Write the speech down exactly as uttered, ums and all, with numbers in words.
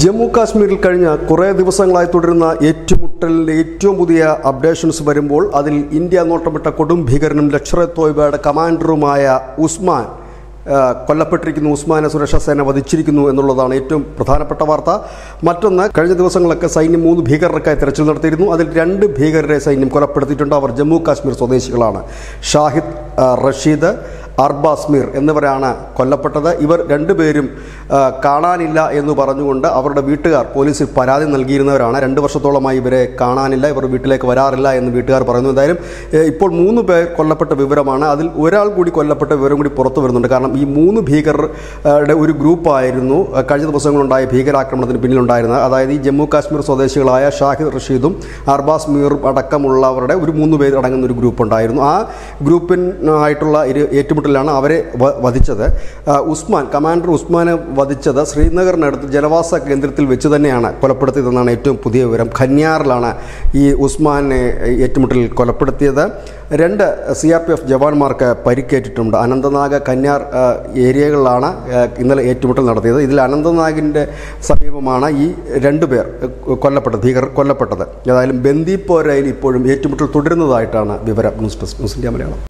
ജമ്മു കാശ്മീരിൽ കഴിഞ്ഞ കുറേ ദിവസങ്ങളായി തുടരുന്ന ഏറ്റുമുട്ടലിലെ ഏറ്റവും പുതിയ അപ്ഡേഷൻസ് വരുമ്പോൾ അതിൽ ഇന്ത്യ നോട്ടമിട്ട കൊടും ഭീകരനും ലഷ്കർ ഇ തോയ്ബയുടെ കമാൻഡറുമായ ഉസ്മാൻ കൊല്ലപ്പെട്ടിരിക്കുന്നു. ഉസ്മാനെ സുരക്ഷാ സേന വധിച്ചിരിക്കുന്നു എന്നുള്ളതാണ് ഏറ്റവും പ്രധാനപ്പെട്ട വാർത്ത. മറ്റൊന്ന്, കഴിഞ്ഞ ദിവസങ്ങളിലൊക്കെ സൈന്യം മൂന്ന് ഭീകരർക്കായി തെരച്ചിൽ നടത്തിയിരുന്നു. അതിൽ രണ്ട് ഭീകരരെ സൈന്യം കൊലപ്പെടുത്തിയിട്ടുണ്ട്. അവർ ജമ്മു കാശ്മീർ സ്വദേശികളാണ്. ഷാഹിദ് റഷീദ്, അർബാസ് മീർ എന്നിവരാണ് കൊല്ലപ്പെട്ടത്. ഇവർ രണ്ടുപേരും കാണാനില്ല എന്ന് പറഞ്ഞുകൊണ്ട് അവരുടെ വീട്ടുകാർ പോലീസിൽ പരാതി നൽകിയിരുന്നവരാണ്. രണ്ട് വർഷത്തോളമായി ഇവരെ കാണാനില്ല, ഇവർ വീട്ടിലേക്ക് വരാറില്ല എന്ന് വീട്ടുകാർ പറയുന്നു. എന്തായാലും ഇപ്പോൾ മൂന്ന് പേർ കൊല്ലപ്പെട്ട വിവരമാണ്. അതിൽ ഒരാൾ കൂടി കൊല്ലപ്പെട്ട വിവരം കൂടി പുറത്തു വരുന്നുണ്ട്. കാരണം ഈ മൂന്ന് ഭീകരരുടെ ഒരു ഗ്രൂപ്പായിരുന്നു കഴിഞ്ഞ ദിവസങ്ങളുണ്ടായ ഭീകരാക്രമണത്തിന് പിന്നിലുണ്ടായിരുന്നത്. അതായത് ഈ ജമ്മു കാശ്മീർ സ്വദേശികളായ ഷാഹിദ് റഷീദും അർബാസ് മീറും അടക്കമുള്ളവരുടെ ഒരു മൂന്ന് പേർ അടങ്ങുന്ന ഒരു ഗ്രൂപ്പ് ഉണ്ടായിരുന്നു. ആ ഗ്രൂപ്പിനായിട്ടുള്ള ഒരു ഏറ്റുമുട്ടൽ ാണ് അവരെ വധിച്ചത്. ഉസ്മാൻ, കമാൻഡർ ഉസ്മാനെ വധിച്ചത് ശ്രീനഗറിനടുത്ത് ജനവാസ കേന്ദ്രത്തിൽ വെച്ച് തന്നെയാണ് കൊലപ്പെടുത്തിയതെന്നാണ് ഏറ്റവും പുതിയ വിവരം. ഖന്യാറിലാണ് ഈ ഉസ്മാനെ ഏറ്റുമുട്ടലിൽ കൊലപ്പെടുത്തിയത്. രണ്ട് സി ആർ പി എഫ് ജവാന്മാർക്ക് പരിക്കേറ്റിട്ടുണ്ട്. അനന്തനാഗ്, കന്യാർ ഏരിയകളിലാണ് ഇന്നലെ ഏറ്റുമുട്ടൽ നടത്തിയത്. ഇതിൽ അനന്തനാഗിൻ്റെ സമീപമാണ് ഈ രണ്ടുപേർ കൊല്ലപ്പെട്ടത്, ഭീകർ കൊല്ലപ്പെട്ടത്. ഏതായാലും ബന്ദിപ്പോരയിൽ ഇപ്പോഴും ഏറ്റുമുട്ടൽ തുടരുന്നതായിട്ടാണ് വിവരം. News desk news India Malayalam.